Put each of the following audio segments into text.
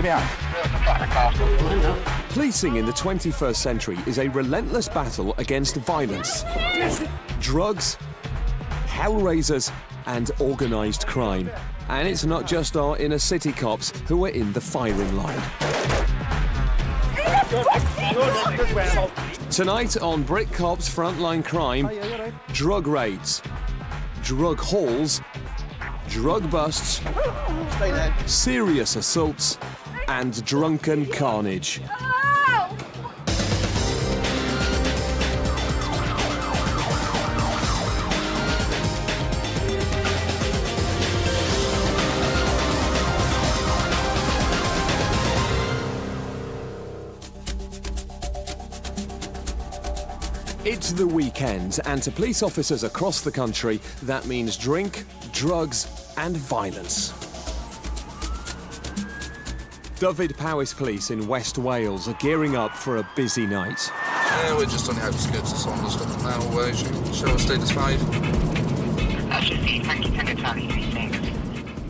Give me out. Policing in the 21st century is a relentless battle against violence, drugs, hellraisers, and organised crime. And it's not just our inner city cops who are in the firing line. Tonight on Brit Cops Frontline Crime, drug raids, drug hauls, drug busts, serious assaults, and drunken carnage. It's the weekend, and to police officers across the country, that means drink, drugs, and violence. Dyfed-Powys police in West Wales are gearing up for a busy night. Yeah, we're just on the outskirts of Saunders now, Wales. Shall I stay this five?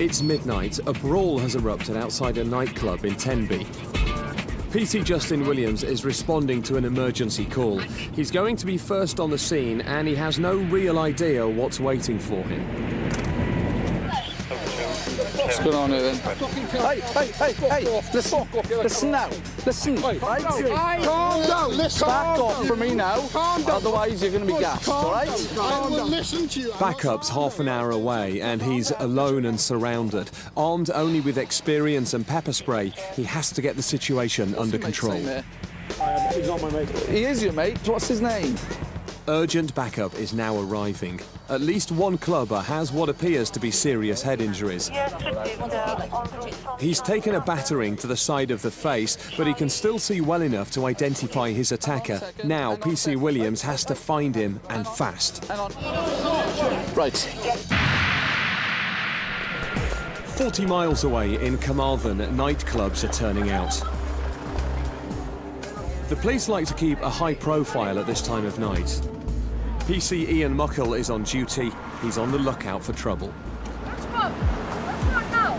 It's midnight. A brawl has erupted outside a nightclub in Tenby. PC Justin Williams is responding to an emergency call. He's going to be first on the scene, and he has no real idea what's waiting for him. What's going on here, then? Hey, hey, hey, hey! Listen, listen now. Listen. Calm down. Back off from me now, otherwise you're going to be gassed, all right? I will listen to you. Backup's half an hour away, and he's alone and surrounded. Armed only with experience and pepper spray, he has to get the situation under control. He's not my mate. He is your mate. What's his name? Urgent backup is now arriving. At least one clubber has what appears to be serious head injuries. He's taken a battering to the side of the face, but he can still see well enough to identify his attacker. Now PC Williams has to find him, and fast. Right. 40 miles away in Carmarthen, nightclubs are turning out. The police like to keep a high profile at this time of night. PC Ian Muckle is on duty. He's on the lookout for trouble. What's wrong now?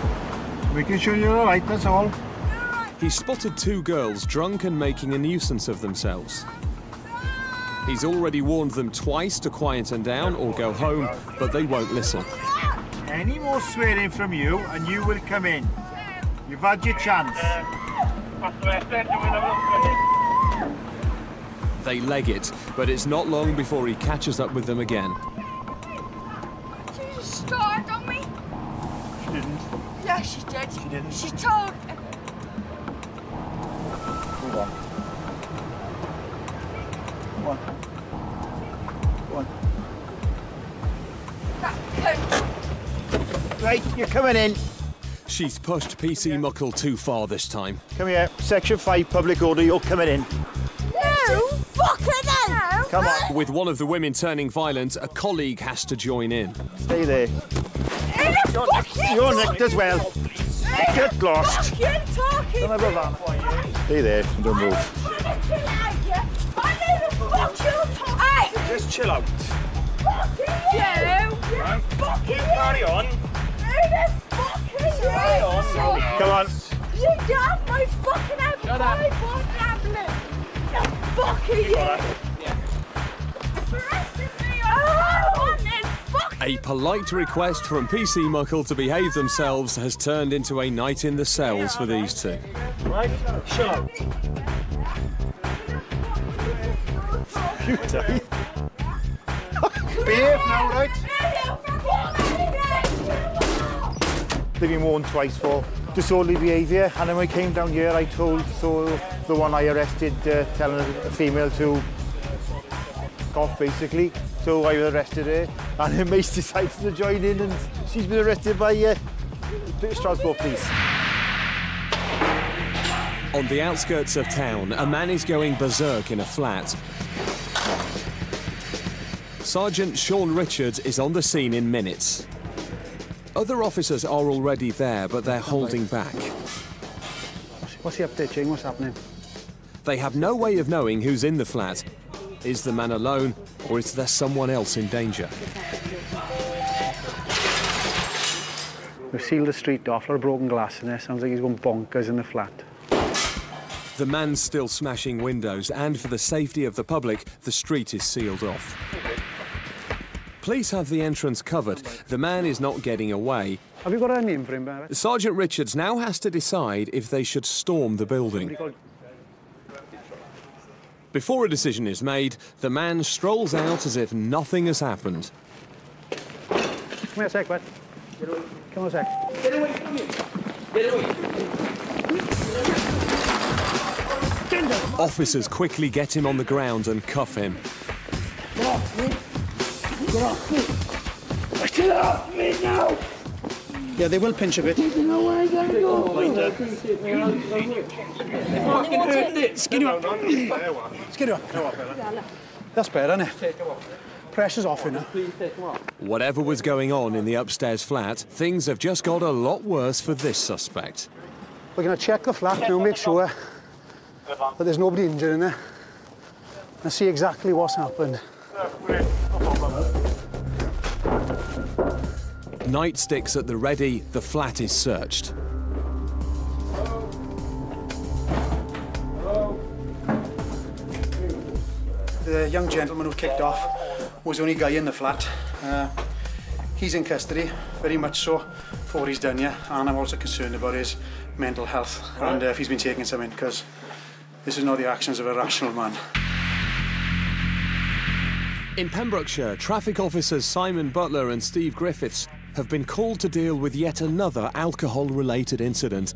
Making sure you're all right, that's all. He spotted two girls drunk and making a nuisance of themselves. He's already warned them twice to quieten down or go home, but they won't listen. Any more swearing from you and you will come in. You've had your chance. They leg it, but it's not long before he catches up with them again. She just started on me. She didn't. Yeah, she did. She didn't. She told... Hold on. Come on. Come on. That coat. Right, you're coming in. She's pushed PC Muckle too far this time. Come here. Section 5 public order, you're coming in. Come on. With one of the women turning violent, a colleague has to join in. Stay there. You're nicked as well. Get lost. Stay there and don't move. Just chill out. Carry on. Come on. You got my fucking ambulance. A polite request from PC Muckle to behave themselves has turned into a night in the cells for these two. Right, shut up. You don't. Behave now, right? They've been warned twice for disorderly behaviour, and then when I came down here, I told the one I arrested, telling a female to off basically, so I arrested her, and her mate decides to join in, and she's been arrested by Strasbourg police. On the outskirts of town, a man is going berserk in a flat. Sergeant Sean Richards is on the scene in minutes. Other officers are already there, but they're holding back. What's he up to, Ching? What's happening? They have no way of knowing who's in the flat. Is the man alone, or is there someone else in danger? We've sealed the street off, a lot of broken glass in there. Sounds like he's gone bonkers in the flat. The man's still smashing windows, and for the safety of the public, the street is sealed off. Police have the entrance covered. The man is not getting away. Have you got a name for him, Barrett? Sergeant Richards now has to decide if they should storm the building. Before a decision is made, the man strolls out as if nothing has happened. Come here a sec, bud. Come on a sec. Get away from me. Get away. Stand up. Officers quickly get him on the ground and cuff him. Get off me. Get off me. Get off me now. Yeah, they will pinch a bit. Skin up. Skin up. That's better, isn't it? Pressure's off now. Whatever was going on in the upstairs flat, things have just got a lot worse for this suspect. We're going to check the flat now, make sure that there's nobody injured in there, and see exactly what's happened. Nightsticks at the ready, the flat is searched. Hello. Hello. The young gentleman who kicked off was the only guy in the flat. He's in custody, very much so, for what he's done, yeah. And I'm also concerned about his mental health and if he's been taking something, because this is not the actions of a rational man. In Pembrokeshire, traffic officers Simon Butler and Steve Griffiths have been called to deal with yet another alcohol-related incident.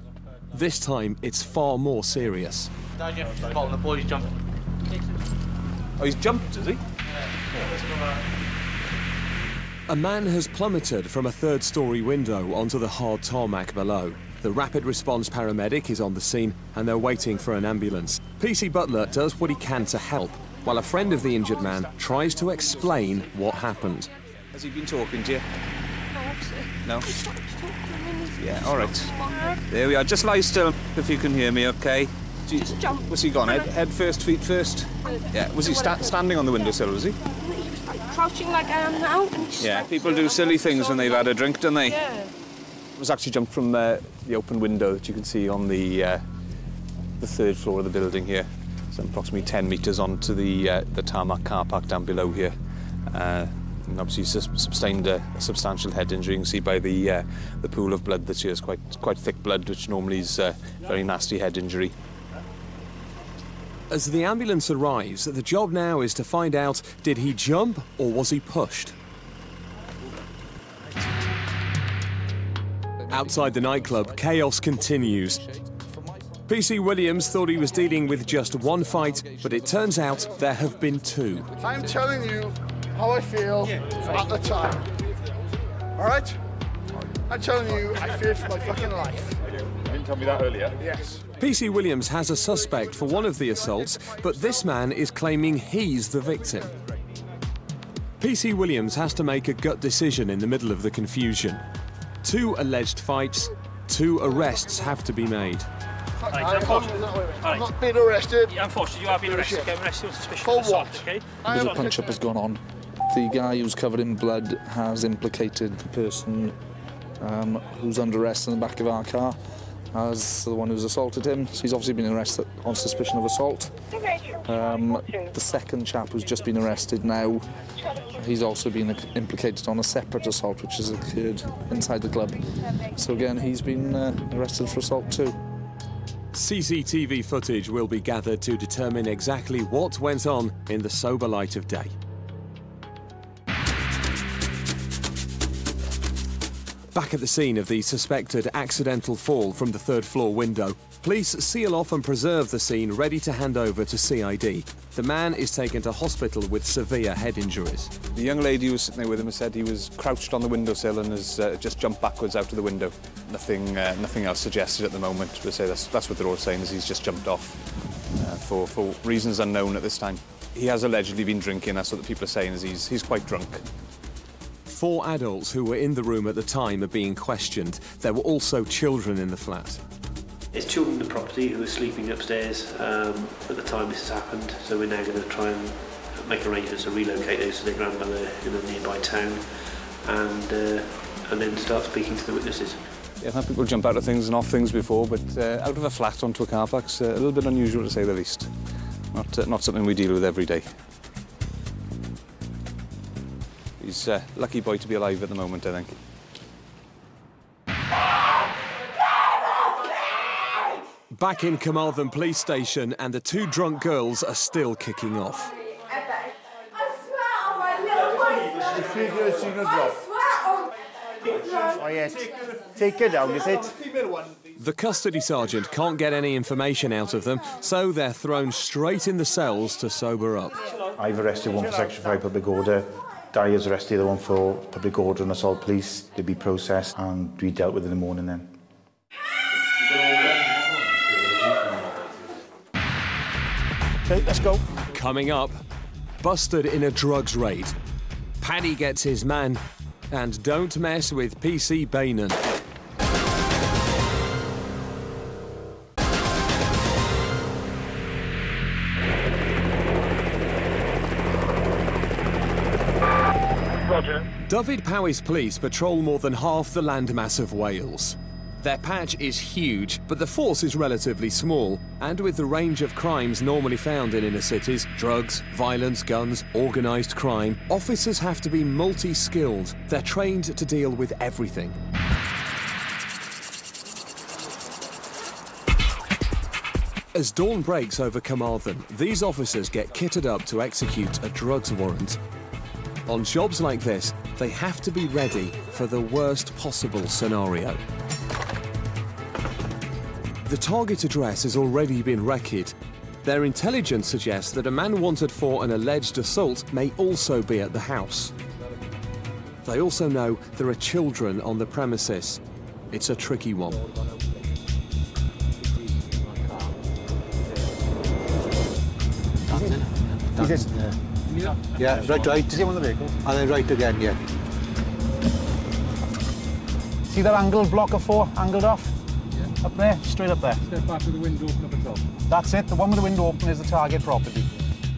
This time, it's far more serious. The boy's jumped. Oh, he's jumped, is he? A man has plummeted from a third-storey window onto the hard tarmac below. The rapid response paramedic is on the scene, and they're waiting for an ambulance. PC Butler does what he can to help, while a friend of the injured man tries to explain what happened. Has he been talking to you? No? Yeah, all right. There we are. Just lie still if you can hear me, OK? Just jump. Was he gone? Head first, feet first? Yeah. Was he standing on the windowsill, was he? He was like crouching like I am now. Yeah, people do silly things when they've had a drink, don't they? Yeah. It was actually jumped from the open window that you can see on the third floor of the building here. It's approximately 10 metres onto the tarmac car park down below here. And obviously sustained a substantial head injury. You can see by the pool of blood that's here is quite thick blood, which normally is a very nasty head injury. As the ambulance arrives, the job now is to find out, did he jump or was he pushed? Outside the nightclub, chaos continues. PC Williams thought he was dealing with just one fight, but it turns out there have been two. I'm telling you how I feel at the time. All right? I'm telling you, I fear for my fucking life. You didn't tell me that earlier. Yes. PC Williams has a suspect for one of the assaults, but this man is claiming he's the victim. PC Williams has to make a gut decision in the middle of the confusion. Two alleged fights, two arrests have to be made. I've not been arrested. Yeah, unfortunately, you are being arrested. You're arrested on suspicion of assault, okay? The punch-up has gone on. The guy who's covered in blood has implicated the person who's under arrest in the back of our car as the one who's assaulted him. So he's obviously been arrested on suspicion of assault. The second chap who's just been arrested now, he's also been implicated on a separate assault which has occurred inside the club. So again, he's been arrested for assault too. CCTV footage will be gathered to determine exactly what went on in the sober light of day. Back at the scene of the suspected accidental fall from the third-floor window, police seal off and preserve the scene ready to hand over to CID. The man is taken to hospital with severe head injuries. The young lady who was sitting there with him said he was crouched on the windowsill and has just jumped backwards out of the window. Nothing else suggested at the moment. We'll say that's what they're all saying, is he's just jumped off for reasons unknown at this time. He has allegedly been drinking. That's what the people are saying, is he's quite drunk. Four adults who were in the room at the time are being questioned. There were also children in the flat. It's children in the property who were sleeping upstairs at the time this has happened, so we're now going to try and make arrangements to relocate those to their grandmother in a nearby town, and and then start speaking to the witnesses. Yeah, I've had people jump out of things and off things before, but out of a flat onto a car park's a little bit unusual, to say the least. Not something we deal with every day. He's a lucky boy to be alive at the moment, I think. Back in Carmarthen police station, and the two drunk girls are still kicking off. Oh, yes. Take her down, is it? The custody sergeant can't get any information out of them, so they're thrown straight in the cells to sober up. I've arrested one for Section 5 public order. Di has arrested the other one for public order and assault police. They'd be processed and be dealt with in the morning then. OK, let's go. Coming up, busted in a drugs raid. Paddy gets his man, and don't mess with PC Bainan. Roger. Dyfed-Powys police patrol more than half the landmass of Wales. Their patch is huge, but the force is relatively small, and with the range of crimes normally found in inner cities, drugs, violence, guns, organised crime, officers have to be multi-skilled. They're trained to deal with everything. As dawn breaks over Carmarthen, these officers get kitted up to execute a drugs warrant. On jobs like this, they have to be ready for the worst possible scenario. The target address has already been recorded. Their intelligence suggests that a man wanted for an alleged assault may also be at the house. They also know there are children on the premises. It's a tricky one. Is it? Yeah. Yeah, right. Is he on the vehicle? And then right again, yeah. See that angled block of four, angled off? Up there, straight up there. Step back with the window open up at top. That's it, the one with the window open is the target property.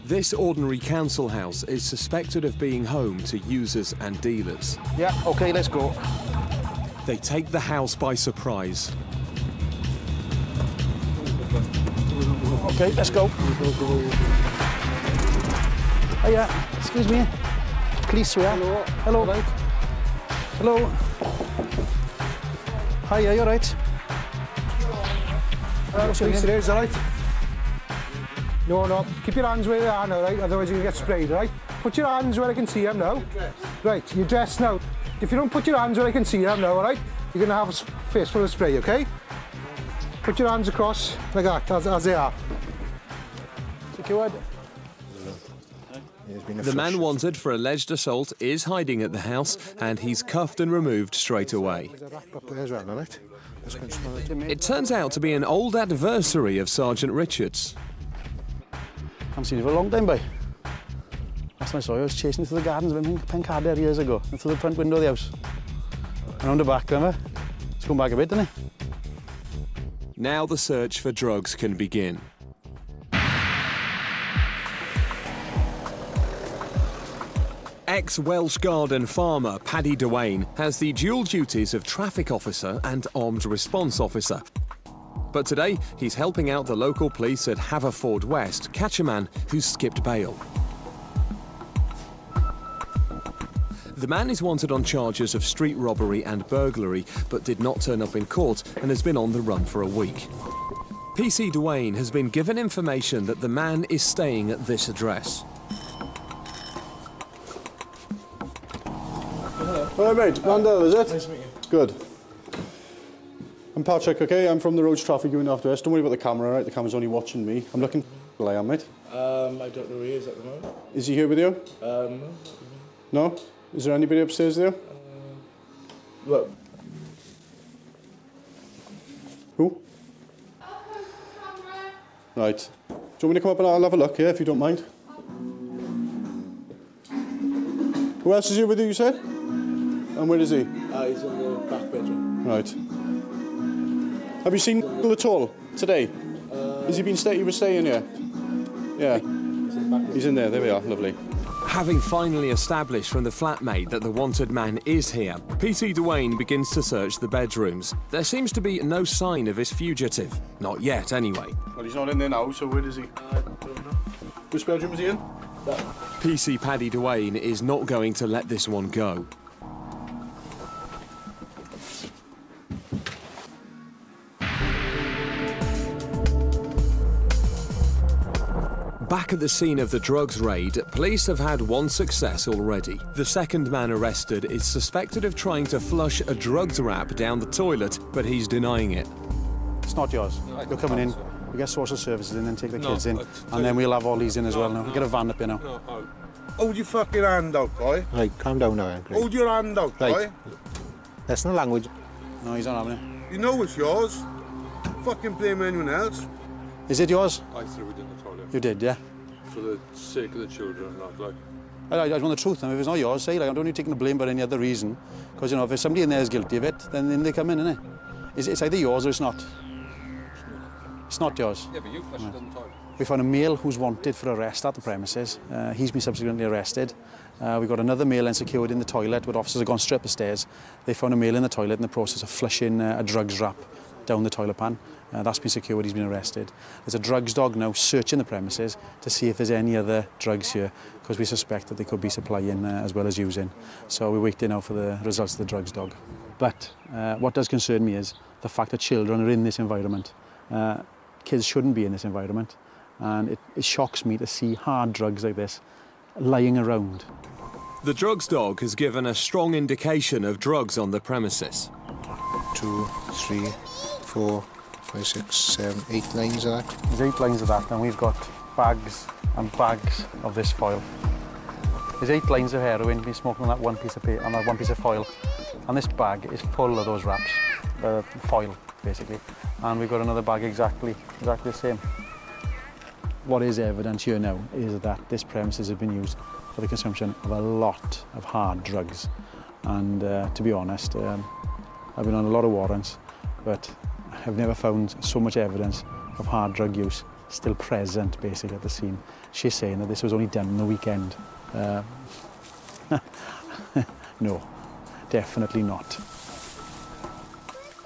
This ordinary council house is suspected of being home to users and dealers. Yeah, OK, let's go. They take the house by surprise. OK, let's go. Oh, yeah, excuse me. Please, swear. Hello. Hello. Hello. Hi, are you all right? Is that right? No. Keep your hands where they are now, right? Otherwise you can get sprayed, right? Put your hands where I can see them now. Right, you're dressed now. If you don't put your hands where I can see them now, all right? You're going to have a face full of spray, OK? Put your hands across like that, as they are. Secured. The man wanted for alleged assault is hiding at the house, and he's cuffed and removed straight away. It turns out to be an old adversary of Sergeant Richards. I haven't seen you for a long time, boy. Last time I saw you, I was chasing you through the gardens in Pencader years ago, and through the front window of the house. And round the back, remember? It's gone back a bit, didn't it? Now the search for drugs can begin. Ex-Welsh guard and farmer Paddy Dewayne has the dual duties of traffic officer and armed response officer. But today, he's helping out the local police at Haverfordwest catch a man who's skipped bail. The man is wanted on charges of street robbery and burglary, but did not turn up in court and has been on the run for a week. PC Dewayne has been given information that the man is staying at this address. All right, mate, Mandel, is it? Nice to meet you. Good. I'm Patrick, OK? I'm from the Roads Traffic Unit after us. Don't worry about the camera, all right? The camera's only watching me. I'm looking for I am, mate. I don't know who he is at the moment. Is he here with you? No? Is there anybody upstairs there? Look. Who? Right. Do you want me to come up and I'll have a look, yeah, if you don't mind? Who else is here with you said? And where is he? He's in the back bedroom. Right. Have you seen at all today? Has he been staying here? Yeah. He's in there. There we are. Lovely. Having finally established from the flatmate that the wanted man is here, P.T. Duane begins to search the bedrooms. There seems to be no sign of his fugitive. Not yet, anyway. Well, he's not in there now, so where is he? I don't know. Which bedroom is he in? That one. P.C. Paddy Duane is not going to let this one go. Back at the scene of the drugs raid, police have had one success already. The second man arrested is suspected of trying to flush a drugs wrap down the toilet, but he's denying it. It's not yours. No, you're coming in. We get social services in and take the kids in, and then we'll have Ollie's in as well now. We'll get a van up here now. Hold your fucking hand out, boy. Right, calm down now, Anthony. Hold your hand out, boy. That's not language. No, he's not having it. You know it's yours. Fucking blame anyone else. Is it yours? I threw it in the toilet. You did, yeah? For the sake of the children, like... I just want the truth. I mean, if it's not yours, say, like, I don't need taking the blame for any other reason. Because, you know, if somebody in there is guilty of it, then they come in, innit? It's either yours or it's not. It's not yours. Yeah, but you flushed it on the toilet. We found a male who's wanted for arrest at the premises. He's been subsequently arrested. We've got another male secured in the toilet, where officers have gone straight up the stairs. They found a male in the toilet in the process of flushing a drugs wrap down the toilet pan. That's been secured, he's been arrested. There's a drugs dog now searching the premises to see if there's any other drugs here, because we suspect that they could be supplying as well as using. So we're waiting now for the results of the drugs dog. But what does concern me is the fact that children are in this environment. Kids shouldn't be in this environment. And it shocks me to see hard drugs like this lying around. The drugs dog has given a strong indication of drugs on the premises. 2, 3, 4, 5, 6, 7, 8 lines of that. There's 8 lines of that, and we've got bags and bags of this foil. There's 8 lines of heroin being smoked on that one piece of paper, on that one piece of foil, and this bag is full of those wraps, foil basically. And we've got another bag exactly the same. What is evident here now is that this premises have been used for the consumption of a lot of hard drugs. And to be honest, I've been on a lot of warrants, but I've never found so much evidence of hard drug use still present, basically, at the scene. She's saying that this was only done on the weekend. No, definitely not.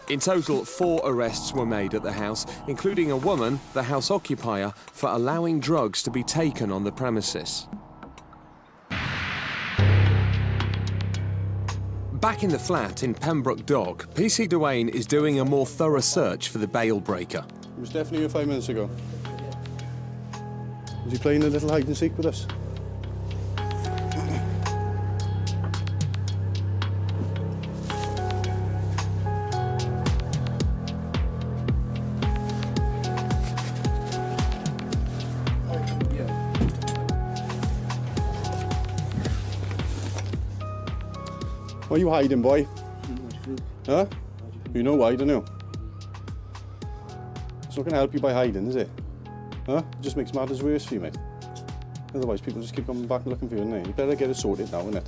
In total, 4 arrests were made at the house, including a woman, the house occupier, for allowing drugs to be taken on the premises. Back in the flat in Pembroke Dock, P.C. Duane is doing a more thorough search for the bail breaker. He was definitely here 5 minutes ago. Was he playing a little hide and seek with us? Why are you hiding, boy? Huh? You know why, don't you? It's not going to help you by hiding, is it? Huh? It just makes matters worse for you, mate. Otherwise, people just keep coming back and looking for you, don't they? You better get it sorted now, innit?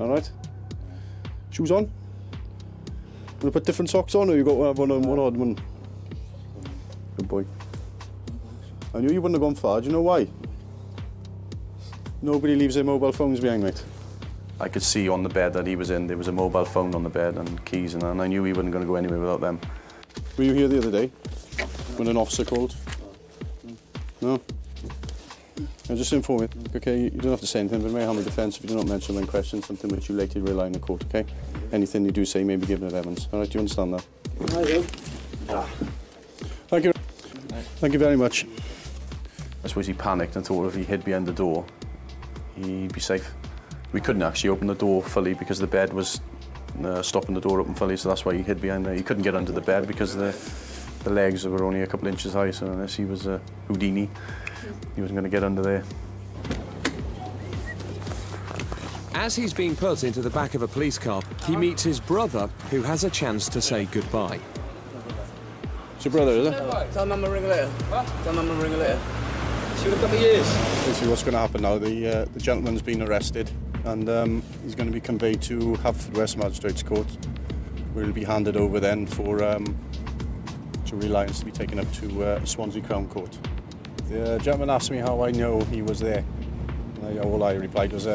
All right? Shoes on? Want to put different socks on, or you got one odd one? Good boy. I knew you wouldn't have gone far. Do you know why? Nobody leaves their mobile phones behind, mate. I could see on the bed that he was in, there was a mobile phone on the bed and keys, and I knew he wasn't going to go anywhere without them. Were you here the other day when an officer called? No? I was just informing you, OK? You don't have to say anything, but it may harm the defence if you do not mention my question, something which you later rely on in court, OK? Anything you do say may be given at evidence. All right, do you understand that? I do. Thank you. Thank you very much. I suppose he panicked and thought if he hid behind the door, he'd be safe. We couldn't actually open the door fully because the bed was stopping the door open fully, so that's why he hid behind there. He couldn't get under the bed because the legs were only a couple of inches high, so unless he was a Houdini, he wasn't going to get under there. As he's being put into the back of a police car, he meets his brother, who has a chance to say goodbye. It's your brother, is it? Tell Mum to ring her later. What? Tell Mum to ring her later. She would have got the ears. Basically, what's going to happen now, the gentleman's been arrested, and he's going to be conveyed to Haverfordwest Magistrates Court, where he'll be handed over then for to reliance to be taken up to Swansea Crown Court. The gentleman asked me how I know he was there. All I replied was,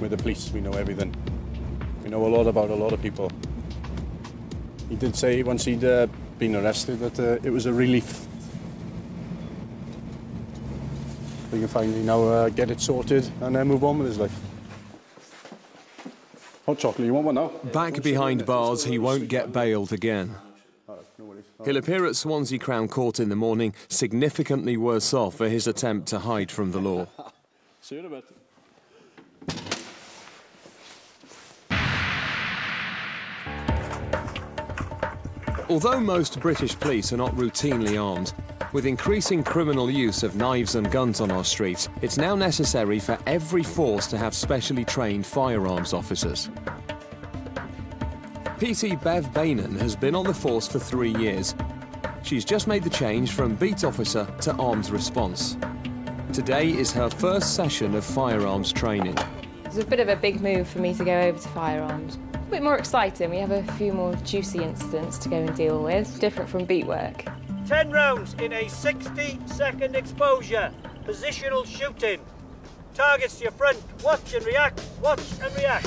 we're the police, we know everything. We know a lot about a lot of people. He did say once he'd been arrested that it was a relief. We can finally now get it sorted and then move on with his life. Hot chocolate, you want one now? Back behind bars, he won't get bailed again. He'll appear at Swansea Crown Court in the morning, significantly worse off for his attempt to hide from the law. See you in a bit. Although most British police are not routinely armed, with increasing criminal use of knives and guns on our streets, it's now necessary for every force to have specially trained firearms officers. PT Bev Bainan has been on the force for 3 years. She's just made the change from beat officer to arms response. Today is her first session of firearms training. It was a bit of a big move for me to go over to firearms. A bit more exciting. We have a few more juicy incidents to go and deal with, different from beat work. 10 rounds in a 60-second exposure. Positional shooting. Targets to your front. Watch and react. Watch and react.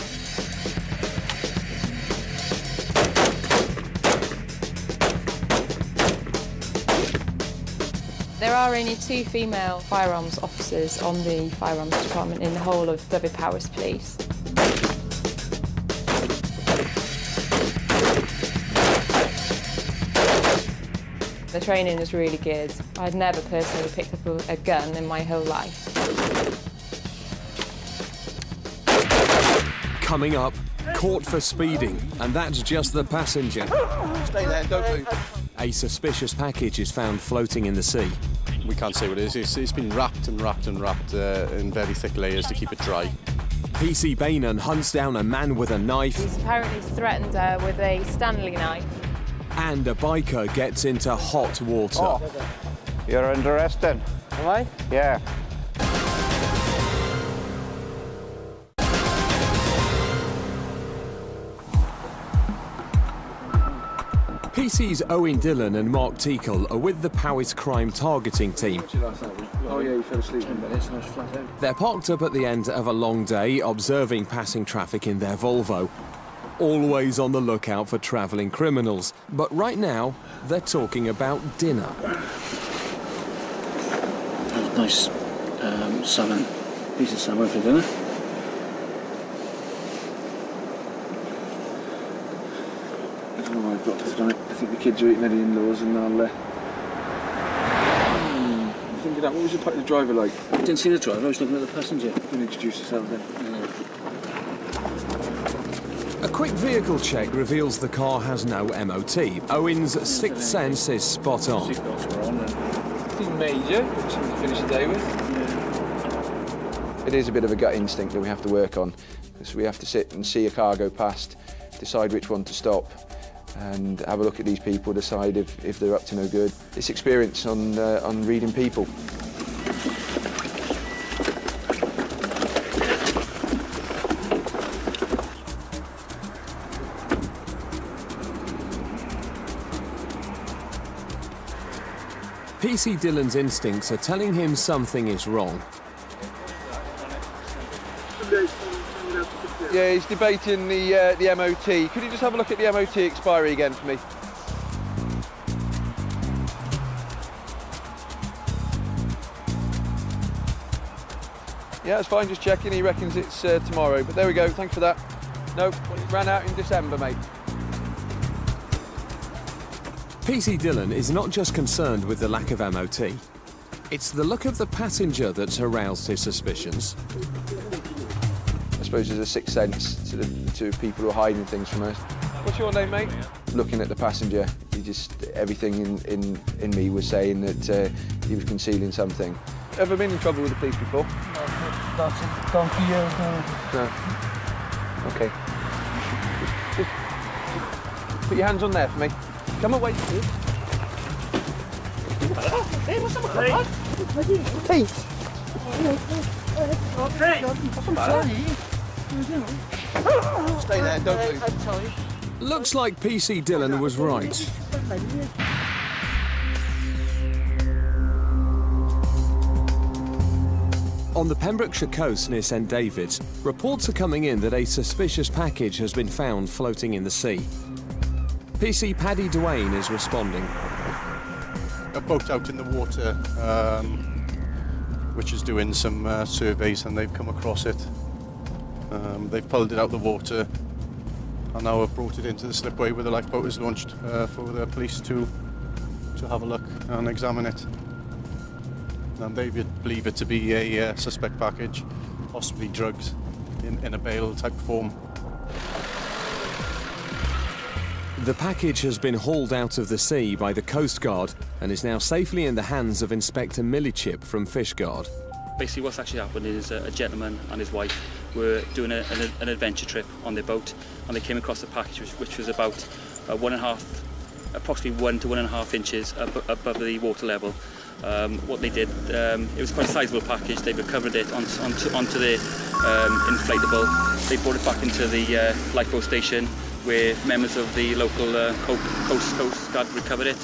There are only 2 female firearms officers on the firearms department in the whole of Dyfed-Powys Police. The training was really good. I'd never personally picked up a gun in my whole life. Coming up, caught for speeding, and that's just the passenger. Stay there, don't move. A suspicious package is found floating in the sea. We can't say what it is. It's been wrapped and wrapped and wrapped in very thick layers to keep it dry. PC Bainan hunts down a man with a knife. He's apparently threatened her with a Stanley knife. And a biker gets into hot water. Oh. You're under arrest then. Am I? Yeah. PCs Owen Dillon and Mark Teacle are with the Powys crime targeting team. Oh yeah, you fell asleep in minutes and I was flat out. They're parked up at the end of a long day, observing passing traffic in their Volvo. Always on the lookout for travelling criminals, but right now they're talking about dinner. Nice salmon, piece of salmon for dinner. I don't know what I've got for tonight. I think the kids are eating their in-laws and I'll... I'm thinking that, what was the driver like? I didn't see the driver, I was looking at the passenger. You can introduce yourself then. A quick vehicle check reveals the car has no MOT. Owen's sixth sense is spot on. Nothing major, which we finish the day with. It is a bit of a gut instinct that we have to work on. So we have to sit and see a car go past, decide which one to stop, and have a look at these people, decide if they're up to no good. It's experience on reading people. PC Dillon's instincts are telling him something is wrong. Yeah, he's debating the MOT. Could you just have a look at the MOT expiry again for me? Yeah, it's fine, just checking. He reckons it's tomorrow, but there we go, thanks for that. Nope, it ran out in December, mate. PC Dillon is not just concerned with the lack of MOT. It's the look of the passenger that's aroused his suspicions. I suppose there's a sixth sense to people who are hiding things from us. What's your name, mate? Looking at the passenger, he just everything in me was saying that he was concealing something. Ever been in trouble with the police before? No, that's it. Gone for years now. No. Okay. Just put your hands on there for me. Come away, please. Hey, what's up, mate? Hey! What's stay there, don't move. Looks like PC Dillon was right. On the Pembrokeshire coast near St. David's, reports are coming in that a suspicious package has been found floating in the sea. PC Paddy Duane is responding. A boat out in the water, which is doing some surveys, and they've come across it. They've pulled it out of the water and now have brought it into the slipway where the lifeboat is launched for the police to have a look and examine it. And they would believe it to be a suspect package, possibly drugs, in a bale type form. The package has been hauled out of the sea by the Coast Guard and is now safely in the hands of Inspector Millichip from Fishguard. Basically what's actually happened is a gentleman and his wife were doing an adventure trip on their boat, and they came across the package, which was about approximately 1 to 1.5 inches above the water level. What they did, it was quite a sizable package. They recovered it onto their inflatable. They brought it back into the lifeboat station, where members of the local Coast Guard recovered it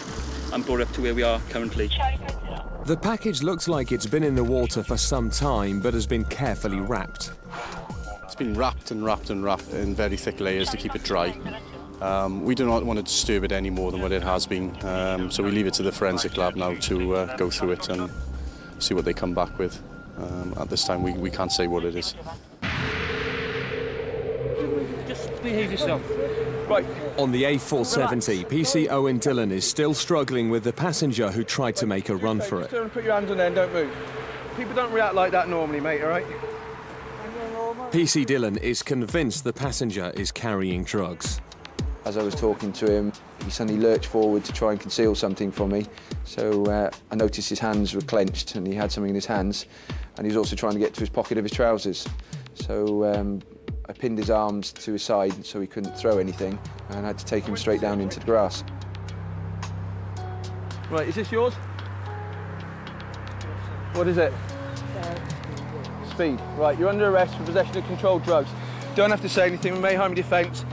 and brought it up to where we are currently. The package looks like it's been in the water for some time, but has been carefully wrapped. It's been wrapped and wrapped and wrapped in very thick layers to keep it dry. We do not want to disturb it any more than what it has been, so we leave it to the forensic lab now to go through it and see what they come back with. At this time, we can't say what it is. Just behave yourself. Right. On the A470, PC Owen Dillon is still struggling with the passenger who tried to make a run for it. Put your hand on there and don't move. People don't react like that normally, mate, all right? PC Dillon is convinced the passenger is carrying drugs. As I was talking to him, he suddenly lurched forward to try and conceal something from me. So I noticed his hands were clenched and he had something in his hands. And he was also trying to get to his pocket of his trousers. So I pinned his arms to his side so he couldn't throw anything, and I had to take him straight down into the grass. Right, is this yours? What is it? Speed. Right, you're under arrest for possession of controlled drugs. Don't have to say anything, we may harm your defence.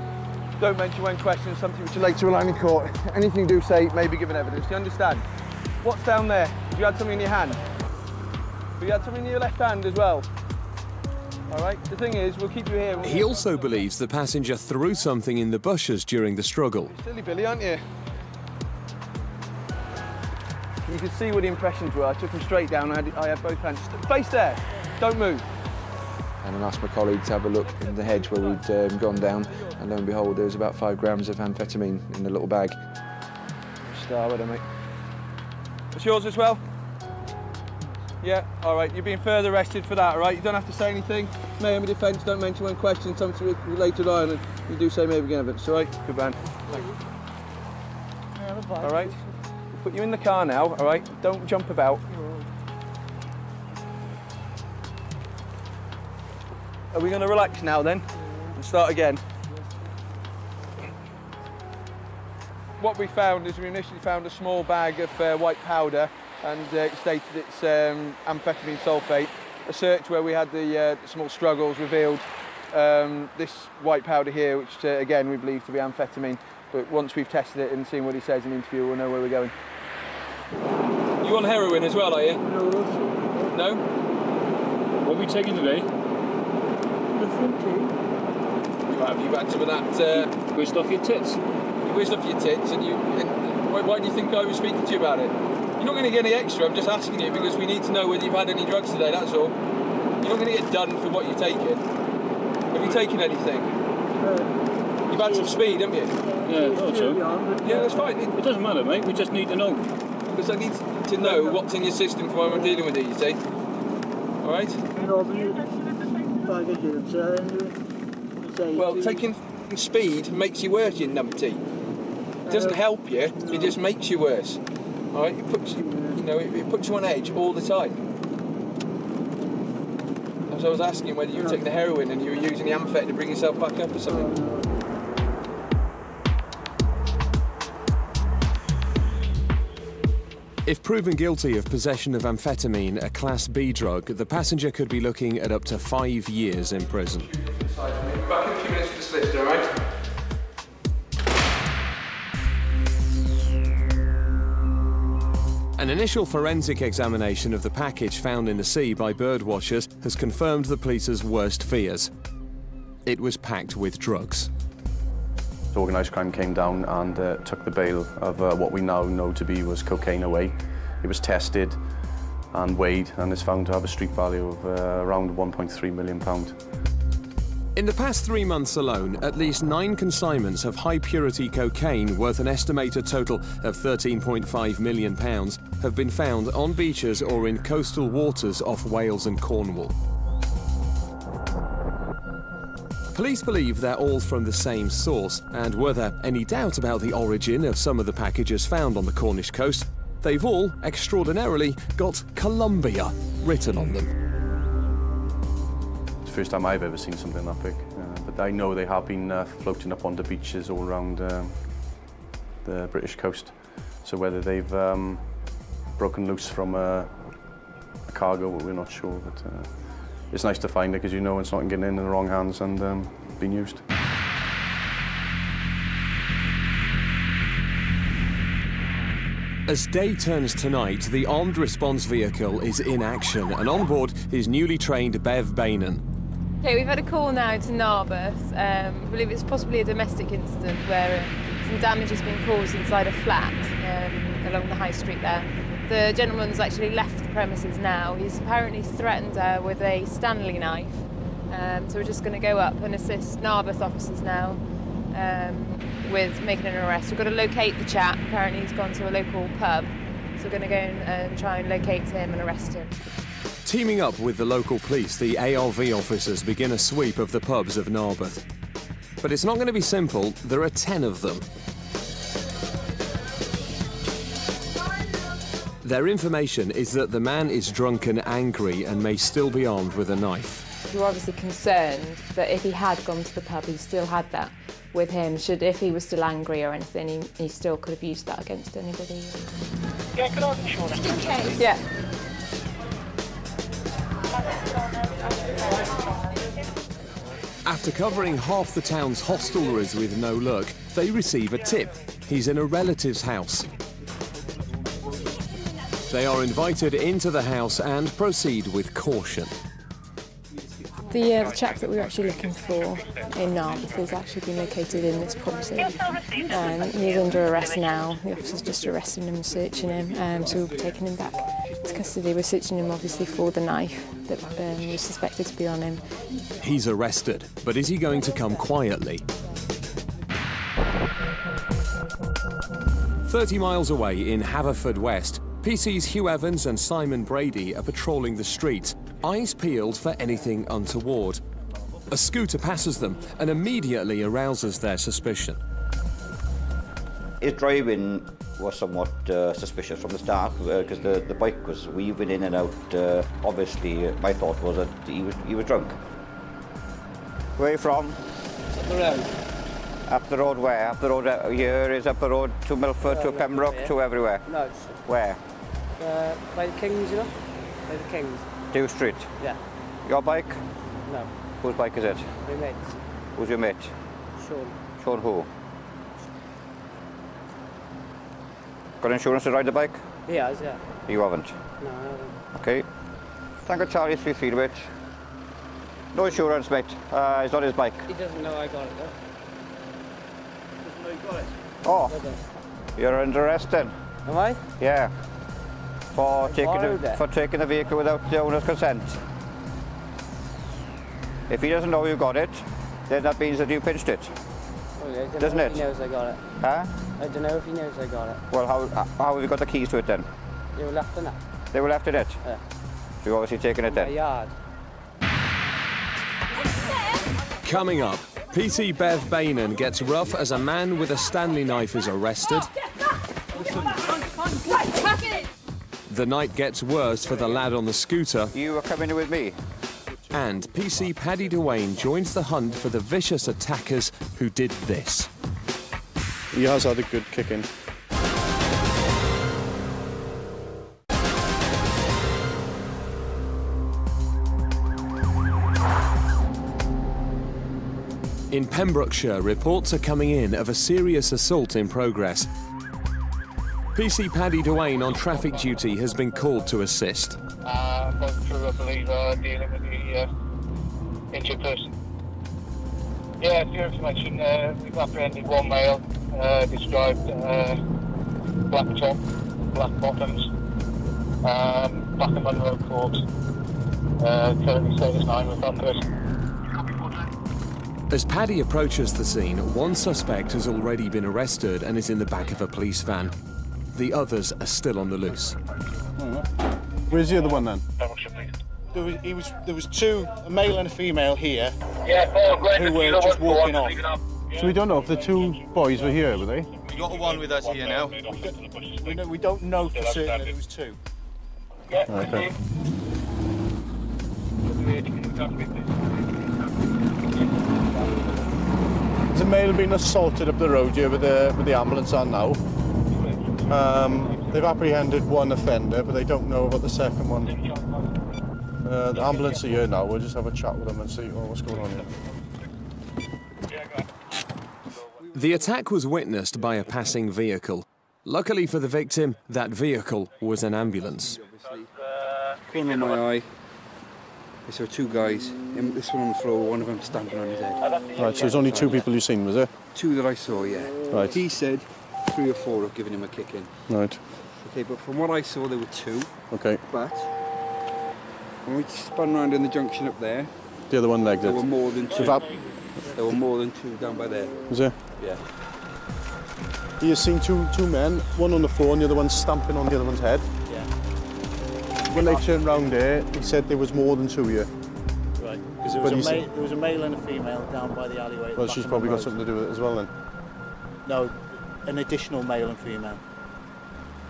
Don't mention when questioned something which you later to align in court. Anything you do say may be given evidence. Do you understand? What's down there? Have you had something in your hand? Have you had something in your left hand as well? All right. The thing is, we'll keep you here. He also believes the passenger threw something in the bushes during the struggle. You're silly Billy, aren't you? You can see what the impressions were. I took him straight down. I had both hands. Face there. Don't move. And then asked my colleague to have a look in the hedge where we'd gone down, and lo and behold, there was about 5 grams of amphetamine in the little bag. Star, with it, mate. It's yours as well? Yeah, all right, you're being further arrested for that, all right? You don't have to say anything. May in defence, don't mention when questioned, something related on, and you do say maybe evidence, all right? Good man. All right, we'll put you in the car now, all right? Don't jump about. Are we going to relax now, then, and start again? What we found is we initially found a small bag of white powder, and it stated it's amphetamine sulfate. A search where we had the small struggles revealed this white powder here, which, again, we believe to be amphetamine. But once we've tested it and seen what he says in the interview, we'll know where we're going. You on heroin as well, are you? No? What are we taking today? You had some of that... You whizzed off your tits. You whizzed off your tits and you... Why do you think I was speaking to you about it? You're not going to get any extra, I'm just asking you, because we need to know whether you've had any drugs today, that's all. You're not going to get done for what you've taken. Have you taken anything? You've had some speed, haven't you? Yeah, I so. Yeah, that's fine. It doesn't matter, mate, we just need to know. Because I need to know what's in your system for when we're dealing with it, you see? All right? Well, taking speed makes you worse, you numpty. It doesn't help you, it just makes you worse. All right, it puts you, it puts you on edge all the time. As I was asking whether you were taking the heroin and you were using the amphet to bring yourself back up or something. If proven guilty of possession of amphetamine, a Class B drug, the passenger could be looking at up to 5 years in prison. Back in a few minutes for this lift, all right? An initial forensic examination of the package found in the sea by birdwatchers has confirmed the police's worst fears. It was packed with drugs. Organised crime came down and took the bale of what we now know to be was cocaine away. It was tested and weighed and is found to have a street value of around £1.3 million. In the past 3 months alone, at least 9 consignments of high-purity cocaine worth an estimated total of £13.5 million have been found on beaches or in coastal waters off Wales and Cornwall. Police believe they're all from the same source, and were there any doubt about the origin of some of the packages found on the Cornish coast, they've all, extraordinarily, got Colombia written on them. First time I've ever seen something that big, but I know they have been floating up on the beaches all around the British coast. So whether they've broken loose from a cargo, we're not sure. But it's nice to find it because you know it's not getting in the wrong hands and being used. As day turns to night, the armed response vehicle is in action, and on board is newly trained Bev Bainan. Okay, we've had a call now to Narberth. I believe it's possibly a domestic incident where some damage has been caused inside a flat along the high street there. The gentleman's actually left the premises now. He's apparently threatened her with a Stanley knife. So we're just going to go up and assist Narberth officers now with making an arrest. We've got to locate the chap. Apparently he's gone to a local pub. So we're going to go and try and locate him and arrest him. Teaming up with the local police, the ARV officers begin a sweep of the pubs of Narberth. But it's not going to be simple. There are 10 of them. Their information is that the man is drunk and angry and may still be armed with a knife. You're obviously concerned that if he had gone to the pub, he still had that with him. If he was still angry or anything, he still could have used that against anybody. Yeah, could I have a shoulder? Just in case. Yeah. After covering half the town's hostelries with no luck, they receive a tip. He's in a relative's house. They are invited into the house and proceed with caution. The chap that we were actually looking for in Narberth is actually been located in this property. He's under arrest now. The officer's just arresting him and searching him, so we'll be taking him back to custody. We're searching him, obviously, for the knife that was suspected to be on him. He's arrested, but is he going to come quietly? 30 miles away in Haverfordwest, PCs Hugh Evans and Simon Brady are patrolling the streets, eyes peeled for anything untoward. A scooter passes them and immediately arouses their suspicion. His driving was somewhat suspicious from the start because the bike was weaving in and out. Obviously, my thought was that he was drunk. Where are you from? Up the road. Up the road where? Up the road here is up the road to Milford, to Pembroke, to everywhere? No. It's... Where? By the Kings, you know? By the Kings. Dew Street? Yeah. Your bike? No. Whose bike is it? My mate. Who's your mate? Sean. Sean who? Got insurance to ride the bike? He has, yeah. You haven't? No, I haven't. OK. Tango Charlie 3 feet, mate. No insurance, mate. It's not his bike. He doesn't know I got it, though. He doesn't know you got it. Oh. Okay. You're under arrest, then? Am I? Yeah. For taking the vehicle without the owner's consent. If he doesn't know you got it, then that means that you pinched it. Okay, doesn't it? I don't know if he knows I got it. Huh? I don't know if he knows I got it. Well, how have you got the keys to it then? They were left in it. They were left in it? Yeah. So you've obviously taken it then? My yard. Coming up, PC Bev Bainan gets rough as a man with a Stanley knife is arrested. The night gets worse for the lad on the scooter. You are coming with me. And PC Paddy Dewayne joins the hunt for the vicious attackers who did this. He has had a good kicking. In Pembrokeshire, reports are coming in of a serious assault in progress. PC Paddy Duane on traffic duty has been called to assist. Going through, I believe, dealing with the injured person. Yeah, for your information, we've apprehended one male described black top, black bottoms, back and Munro Court. Currently status 9 with that person. As Paddy approaches the scene, one suspect has already been arrested and is in the back of a police van. The others are still on the loose. Where's the other one then? There was two, a male and a female here, who were just walking off. So we don't know if the two boys were here, were they? We got the one with us here now. We don't know for certain that it was two. Okay. There's a male being assaulted up the road here with the ambulance on now. They've apprehended one offender, but they don't know about the second one. The ambulance are here now. We'll just have a chat with them and see what's going on here. The attack was witnessed by a passing vehicle. Luckily for the victim, that vehicle was an ambulance. One in my eye. There were two guys. This one on the floor, one of them standing on his head. Right, so there's only two people you've seen, was there? Two that I saw, yeah. Right. He said 3 or 4 have given him a kick in. Right. Okay, but from what I saw, there were two. Okay. But when we spun round in the junction up there, the other one legged it. There were more than two. There were more than two down by there. Was there? Yeah. He has seen two men, one on the floor and the other one stamping on the other one's head. Yeah. When they turned round there, he said there was more than two here. Right. Because there was a male and a female down by the alleyway. Well, she's probably got something to do with it as well then. No. An additional male and female,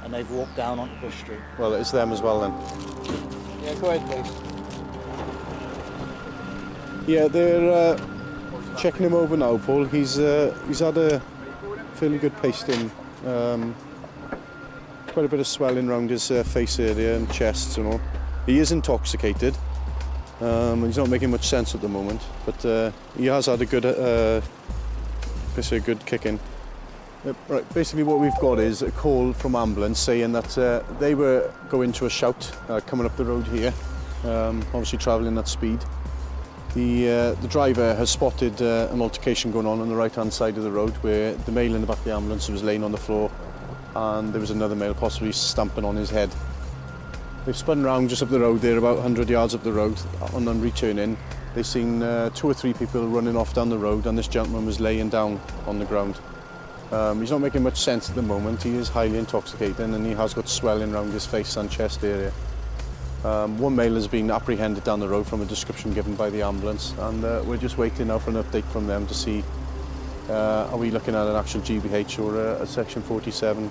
and they've walked down onto Bush Street. Well, it's them as well then. Yeah, go ahead, please. Yeah, they're checking him over now, Paul. He's had a fairly good pasting. Quite a bit of swelling around his face area and chest and all. He is intoxicated. He's not making much sense at the moment, but he has had a good kicking. Right, basically what we've got is a call from ambulance saying that they were going to a shout coming up the road here, obviously travelling at speed. The driver has spotted an altercation going on the right-hand side of the road where the male in the back of the ambulance was laying on the floor and there was another male possibly stamping on his head. They've spun round just up the road there, about 100 yards up the road, and then returning. They've seen 2 or 3 people running off down the road and this gentleman was laying down on the ground. He's not making much sense at the moment. He is highly intoxicated and he has got swelling around his face and chest area. One male has been apprehended down the road from a description given by the ambulance, and we're just waiting now for an update from them to see are we looking at an actual GBH or a Section 47.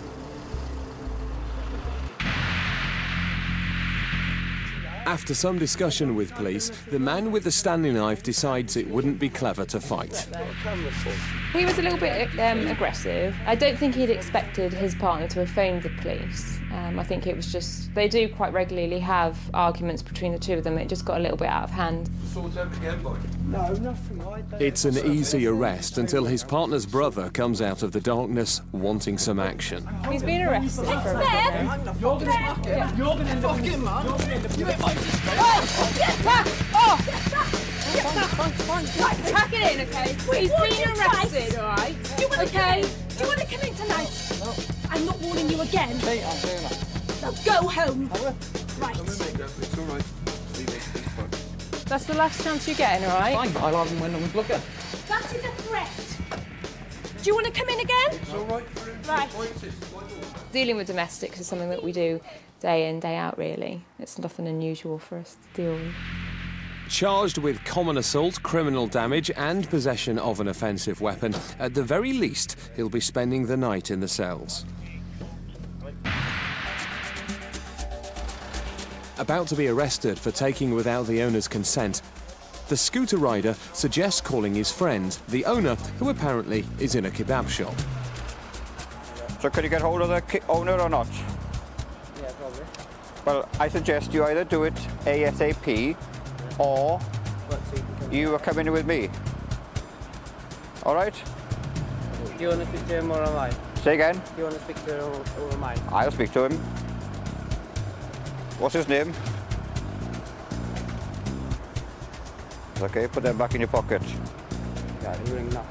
After some discussion with police, the man with the Stanley knife decides it wouldn't be clever to fight. He was a little bit aggressive. I don't think he'd expected his partner to have phoned the police. I think it was just, they do quite regularly have arguments between the two of them. It just got a little bit out of hand. It's an easy arrest until his partner's brother comes out of the darkness wanting some action. He's been arrested for everything. Tuck it in, okay? He's been arrested, all right? Okay? Do you want to come in tonight? No. I'm not warning you again. Hey, I'm doing that. Now go home. Right. It's all right. That's the last chance you're getting, all right? Fine, I'll have him when I'm a blocker. That is a threat. Do you want to come in again? It's all right for him. Right. Dealing with domestics is something that we do day in, day out, really. It's nothing unusual for us to deal with. Charged with common assault, criminal damage and possession of an offensive weapon, at the very least, he'll be spending the night in the cells. About to be arrested for taking without the owner's consent, the scooter rider suggests calling his friend, the owner, who apparently is in a kebab shop. So could you get hold of the owner or not? Yeah, probably. Well, I suggest you either do it ASAP or you are coming with me. All right? Do you want to speak to him or am I? Say again? Do you want to speak to her or mine? I'll speak to him. What's his name? Okay, put them back in your pocket. Yeah, they're ringing up.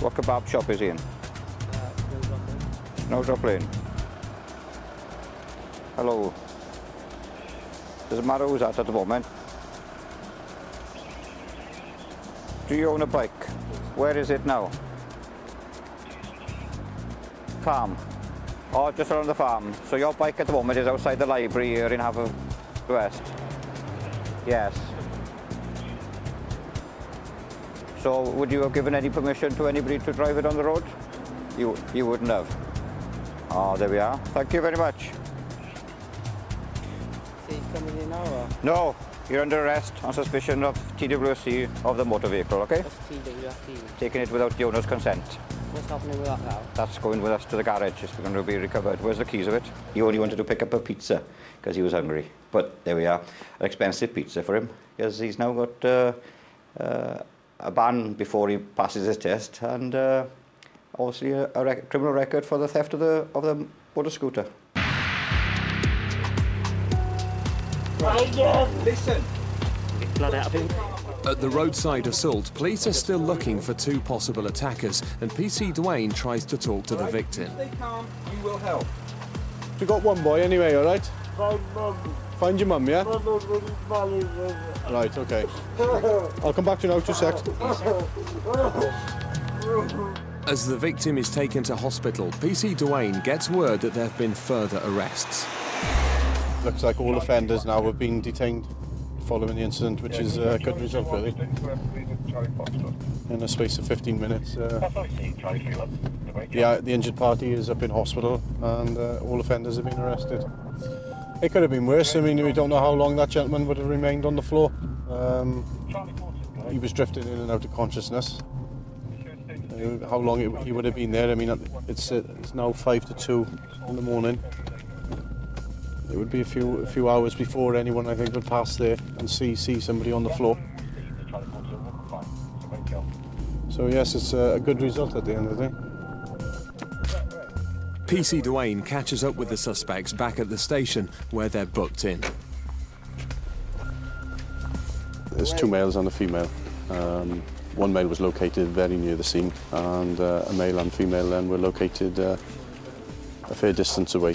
What kebab shop is he in? Snowdrop Lane. Snowdrop Lane. Hello. Doesn't matter who's at the moment. Do you own a bike? Where is it now? Farm. Oh, just around the farm. So your bike at the moment is outside the library here in Haverfordwest. Yes. So would you have given any permission to anybody to drive it on the road? You wouldn't have. Oh, there we are. Thank you very much. No, you're under arrest on suspicion of TWC of the motor vehicle, okay? TWC. Taking it without the owner's consent. What's happening with that now? That's going with us to the garage. It's going to be recovered. Where's the keys of it? He only wanted to pick up a pizza because he was hungry. But there we are. An expensive pizza for him because he's now got a ban before he passes his test and obviously a criminal record for the theft of the motor scooter. Listen. Get blood out of him. At the roadside assault, police are still looking for two possible attackers, and PC Dwayne tries to talk to the victim. If they can't, you will help. We got one boy anyway, all right? Find mum. Find your mum, yeah? Right, okay. I'll come back to you now, 2 secs. As the victim is taken to hospital, PC Dwayne gets word that there have been further arrests. Looks like all offenders now have been detained following the incident, which is a good result, really. In a space of 15 minutes, the injured party is up in hospital and all offenders have been arrested. It could have been worse. I mean, we don't know how long that gentleman would have remained on the floor. He was drifting in and out of consciousness. How long he would have been there, I mean, it's now 5 to 2 in the morning. It would be a few hours before anyone, I think, would pass there and see somebody on the floor. So, yes, it's a good result at the end of the day. PC Dwayne catches up with the suspects back at the station, where they're booked in. There's 2 males and a female. 1 male was located very near the scene, and a male and female then were located a fair distance away.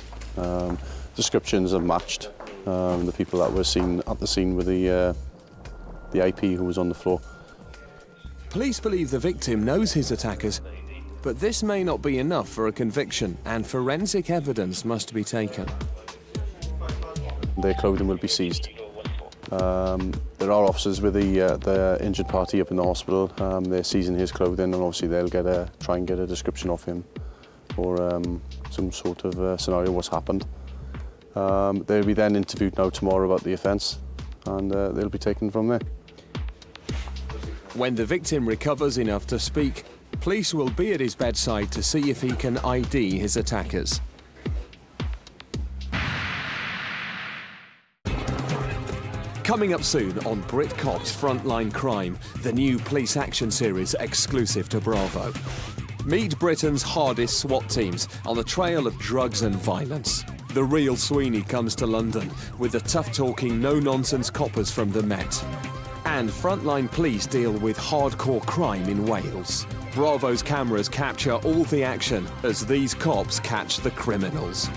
Descriptions have matched. The people that were seen at the scene were the IP who was on the floor. Police believe the victim knows his attackers, but this may not be enough for a conviction, and forensic evidence must be taken. Their clothing will be seized. There are officers with the injured party up in the hospital. They're seizing his clothing, and obviously they'll try and get a description of him or some sort of scenario what's happened. They'll be then interviewed now tomorrow about the offence, and they'll be taken from there. When the victim recovers enough to speak, police will be at his bedside to see if he can ID his attackers. Coming up soon on Brit Cops Frontline Crime, the new police action series exclusive to Bravo. Meet Britain's hardest SWAT teams on the trail of drugs and violence. The real Sweeney comes to London with the tough-talking, no-nonsense coppers from the Met. And frontline police deal with hardcore crime in Wales. Bravo's cameras capture all the action as these cops catch the criminals.